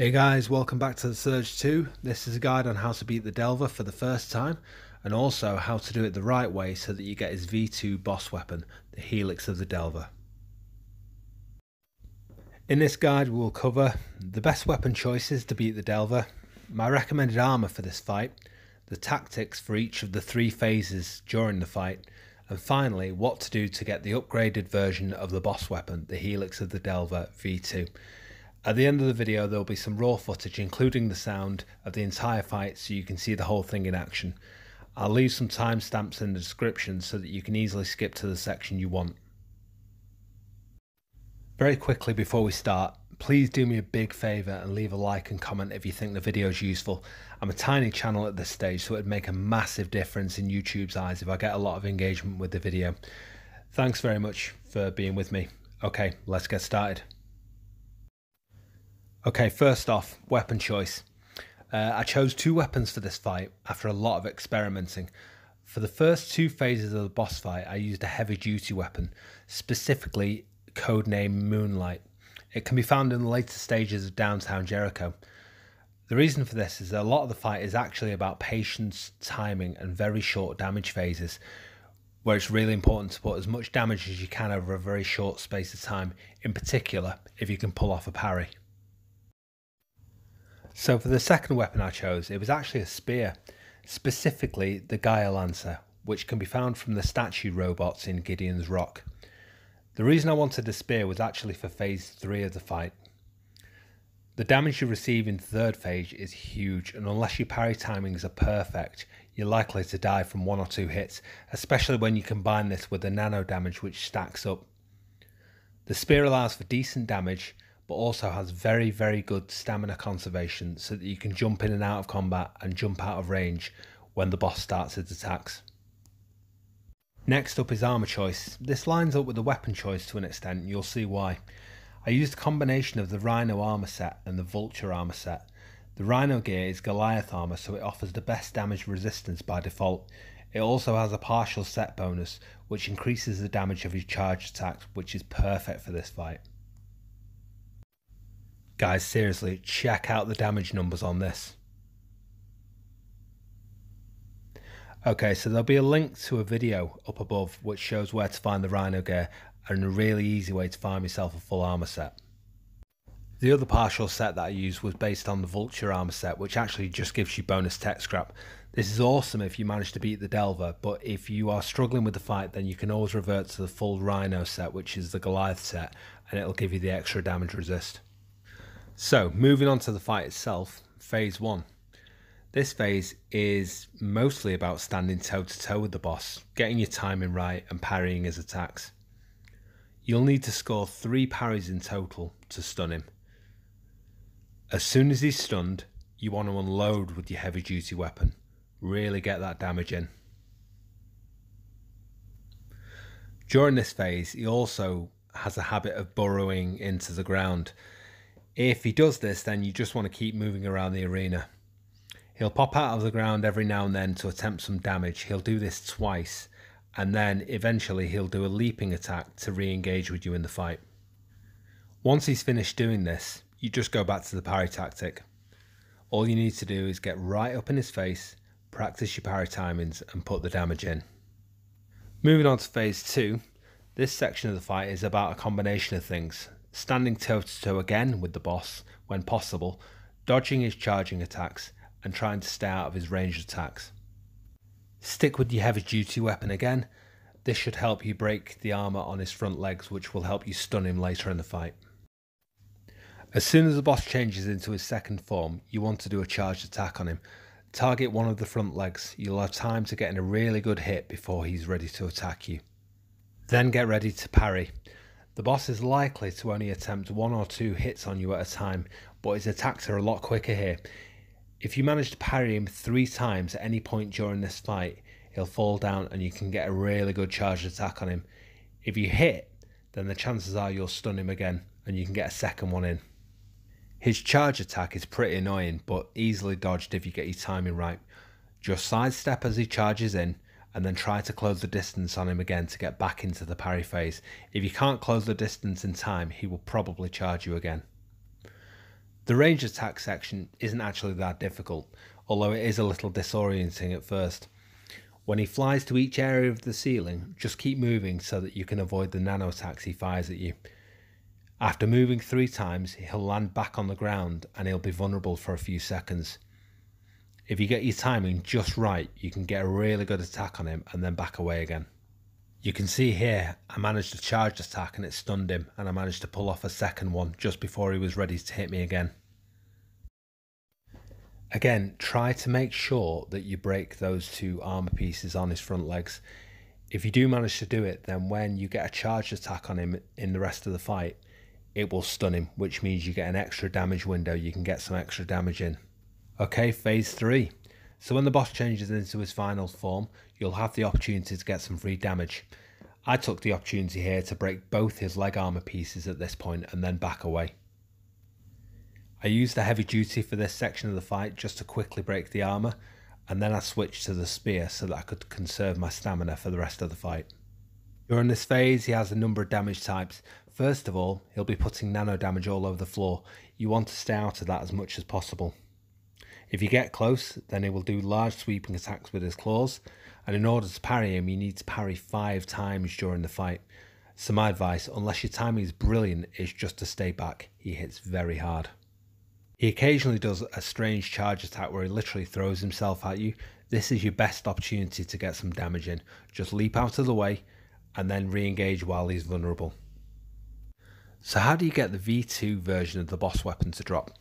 Hey guys, welcome back to the Surge 2. This is a guide on how to beat the Delver for the first time, and also how to do it the right way so that you get his V2 boss weapon, the Helix of the Delver. In this guide we'll cover the best weapon choices to beat the Delver, my recommended armour for this fight, the tactics for each of the three phases during the fight, and finally what to do to get the upgraded version of the boss weapon, the Helix of the Delver V2. At the end of the video there will be some raw footage including the sound of the entire fight so you can see the whole thing in action. I'll leave some timestamps in the description so that you can easily skip to the section you want. Very quickly before we start, please do me a big favour and leave a like and comment if you think the video is useful. I'm a tiny channel at this stage so it would make a massive difference in YouTube's eyes if I get a lot of engagement with the video. Thanks very much for being with me. Okay, let's get started. Okay, first off, weapon choice. I chose two weapons for this fight after a lot of experimenting. For the first two phases of the boss fight, I used a heavy duty weapon, specifically codenamed Moonlight. It can be found in the later stages of downtown Jericho. The reason for this is that a lot of the fight is actually about patience, timing, and very short damage phases, where it's really important to put as much damage as you can over a very short space of time, in particular if you can pull off a parry. So for the second weapon I chose, it was actually a spear, specifically the Gaia Lancer, which can be found from the statue robots in Gideon's Rock. The reason I wanted the spear was actually for phase 3 of the fight. The damage you receive in the third phase is huge, and unless your parry timings are perfect, you're likely to die from one or two hits, especially when you combine this with the nano damage which stacks up. The spear allows for decent damage, but also has very, very good stamina conservation so that you can jump in and out of combat and jump out of range when the boss starts his attacks. Next up is armor choice. This lines up with the weapon choice to an extent, and you'll see why. I used a combination of the Rhino armor set and the Vulture armor set. The Rhino gear is Goliath armor, so it offers the best damage resistance by default. It also has a partial set bonus, which increases the damage of your charged attacks, which is perfect for this fight. Guys, seriously, check out the damage numbers on this. Okay, so there'll be a link to a video up above which shows where to find the Rhino gear and a really easy way to find myself a full armor set. The other partial set that I used was based on the Vulture armor set, which actually just gives you bonus tech scrap. This is awesome if you manage to beat the Delver, but if you are struggling with the fight then you can always revert to the full Rhino set, which is the Goliath set, and it'll give you the extra damage resist. So, moving on to the fight itself, phase 1. This phase is mostly about standing toe to toe with the boss, getting your timing right and parrying his attacks. You'll need to score 3 parries in total to stun him. As soon as he's stunned, you want to unload with your heavy duty weapon. Really get that damage in. During this phase, he also has a habit of burrowing into the ground. If he does this, then you just want to keep moving around the arena. He'll pop out of the ground every now and then to attempt some damage. He'll do this twice, and then eventually he'll do a leaping attack to re-engage with you in the fight. Once he's finished doing this, you just go back to the parry tactic. All you need to do is get right up in his face, practice your parry timings, and put the damage in. Moving on to phase 2, this section of the fight is about a combination of things. Standing toe to toe again with the boss when possible, dodging his charging attacks and trying to stay out of his ranged attacks. Stick with your heavy duty weapon again. This should help you break the armour on his front legs, which will help you stun him later in the fight. As soon as the boss changes into his second form, you want to do a charged attack on him. Target one of the front legs. You'll have time to get in a really good hit before he's ready to attack you. Then get ready to parry. The boss is likely to only attempt 1 or 2 hits on you at a time, but his attacks are a lot quicker here. If you manage to parry him 3 times at any point during this fight, he'll fall down and you can get a really good charged attack on him. If you hit, then the chances are you'll stun him again and you can get a second one in. His charge attack is pretty annoying, but easily dodged if you get your timing right. Just sidestep as he charges in, and then try to close the distance on him again to get back into the parry phase. If you can't close the distance in time, he will probably charge you again. The range attack section isn't actually that difficult, although it is a little disorienting at first. When he flies to each area of the ceiling, just keep moving so that you can avoid the nano attacks he fires at you. After moving 3 times, he'll land back on the ground and he'll be vulnerable for a few seconds. If you get your timing just right, you can get a really good attack on him and then back away again. You can see here, I managed a charged attack and it stunned him, and I managed to pull off a second one just before he was ready to hit me again. Again, try to make sure that you break those 2 armor pieces on his front legs. If you do manage to do it, then when you get a charged attack on him in the rest of the fight, it will stun him, which means you get an extra damage window, you can get some extra damage in. Okay, phase 3. So when the boss changes into his final form, you'll have the opportunity to get some free damage. I took the opportunity here to break both his leg armor pieces at this point and then back away. I used the heavy duty for this section of the fight just to quickly break the armor, and then I switched to the spear so that I could conserve my stamina for the rest of the fight. During this phase, he has a number of damage types. First of all, he'll be putting nano damage all over the floor. You want to stay out of that as much as possible. If you get close, then he will do large sweeping attacks with his claws, and in order to parry him, you need to parry 5 times during the fight. So my advice, unless your timing is brilliant, is just to stay back. He hits very hard. He occasionally does a strange charge attack where he literally throws himself at you. This is your best opportunity to get some damage in. Just leap out of the way and then re-engage while he's vulnerable. So how do you get the V2 version of the boss weapon to drop?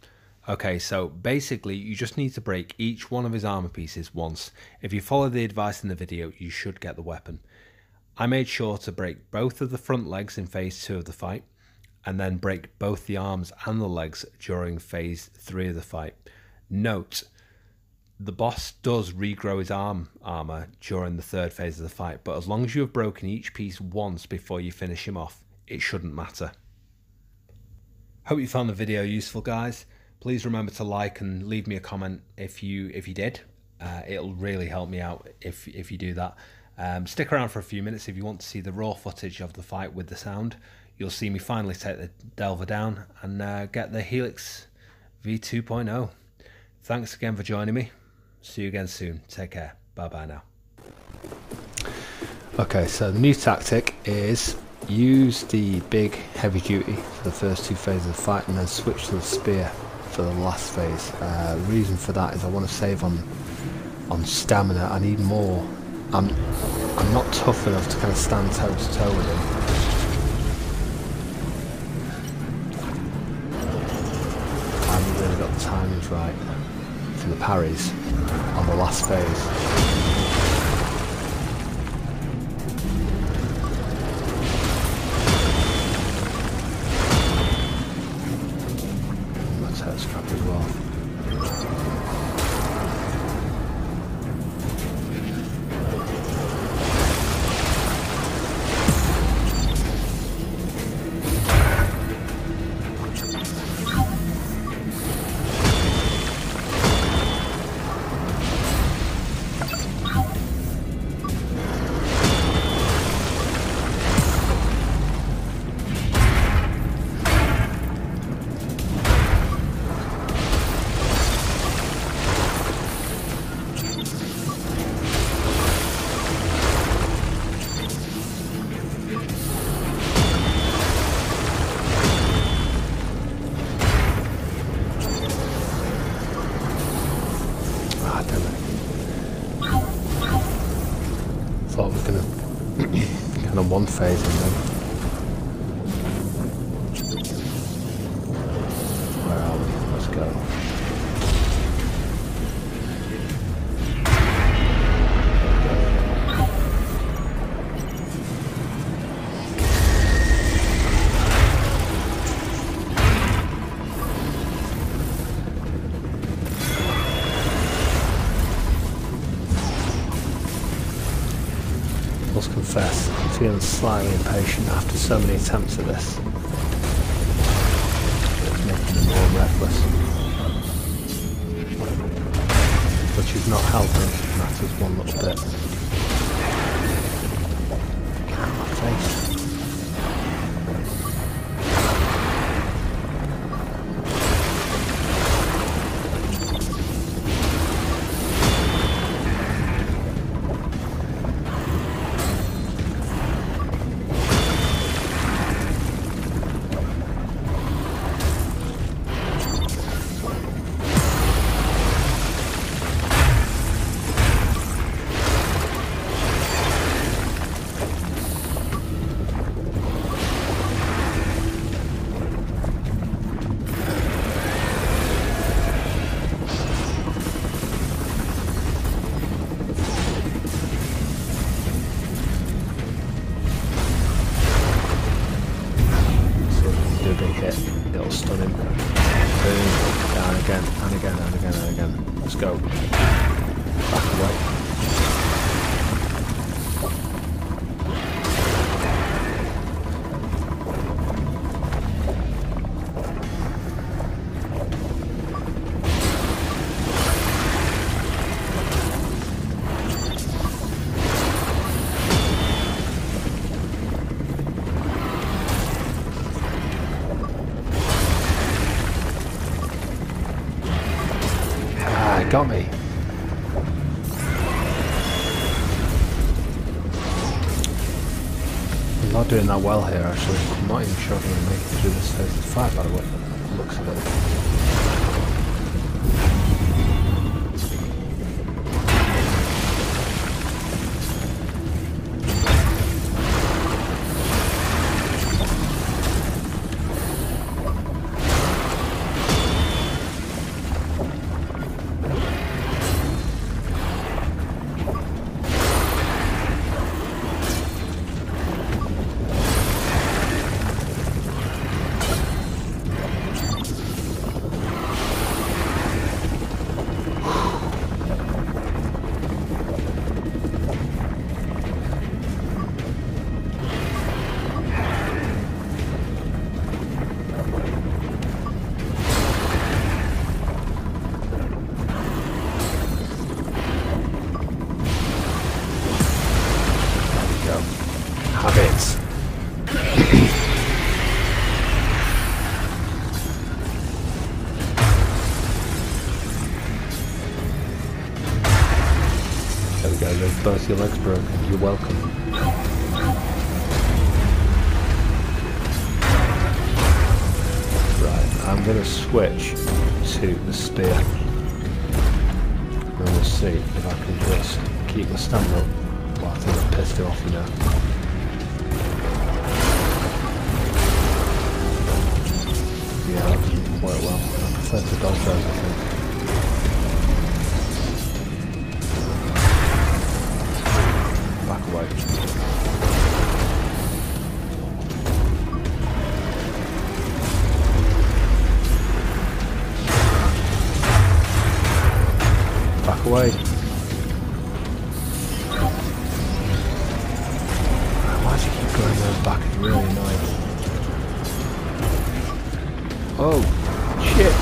Okay, so basically you just need to break each one of his armor pieces once. If you follow the advice in the video, you should get the weapon. I made sure to break both of the front legs in phase 2 of the fight, and then break both the arms and the legs during phase 3 of the fight. Note, the boss does regrow his armor during the 3rd phase of the fight, but as long as you have broken each piece once before you finish him off, it shouldn't matter. Hope you found the video useful, guys. Please remember to like and leave me a comment if you did. It'll really help me out if you do that. Stick around for a few minutes if you want to see the raw footage of the fight with the sound. You'll see me finally take the Delver down and get the Helix V2.0. Thanks again for joining me. See you again soon. Take care. Bye bye now. Okay, so the new tactic is use the big heavy duty for the first 2 phases of the fight and then switch to the spear for the last phase. The reason for that is I want to save on stamina. I need more. I'm not tough enough to kind of stand toe to toe with him. I haven't really got the timings right for the parries on the last phase. One phase and then where are we? Let's go. Must confess, I'm feeling slightly impatient after so many attempts at this. It's making me more reckless, which is not helping matters one little bit. Get my face. again, and again, and again, and again. Let's go. Back away. Got me. I'm not doing that well here actually. I'm not even sure I'm going to make it through this phase of the fight by the way. Looks at both your legs broken, you're welcome. Right, I'm going to switch to the spear and we'll see if I can just keep my stamina up. Well, I think I've pissed it off, you know. Yeah, that doesn't work well. I prefer to dodge those, I think. Back away. Back away. Why does he keep going those back? It's really annoying. Oh, shit.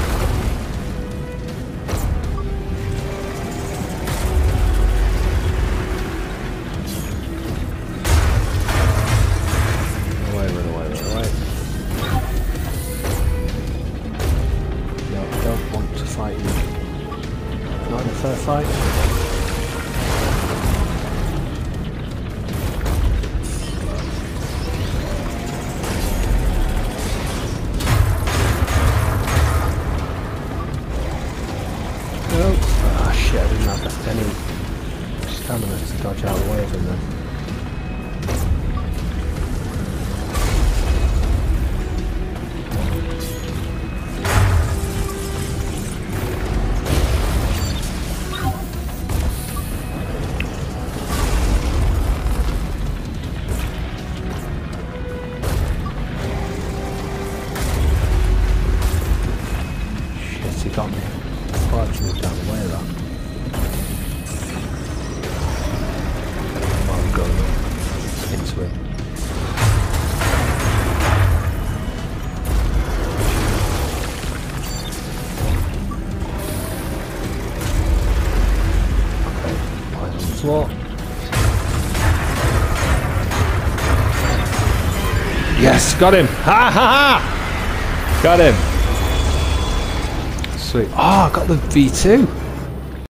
Run away. No, I don't want to fight you. Not in a fair fight. Yes, got him! Ha ha ha! Got him! Sweet. Oh, I got the V2!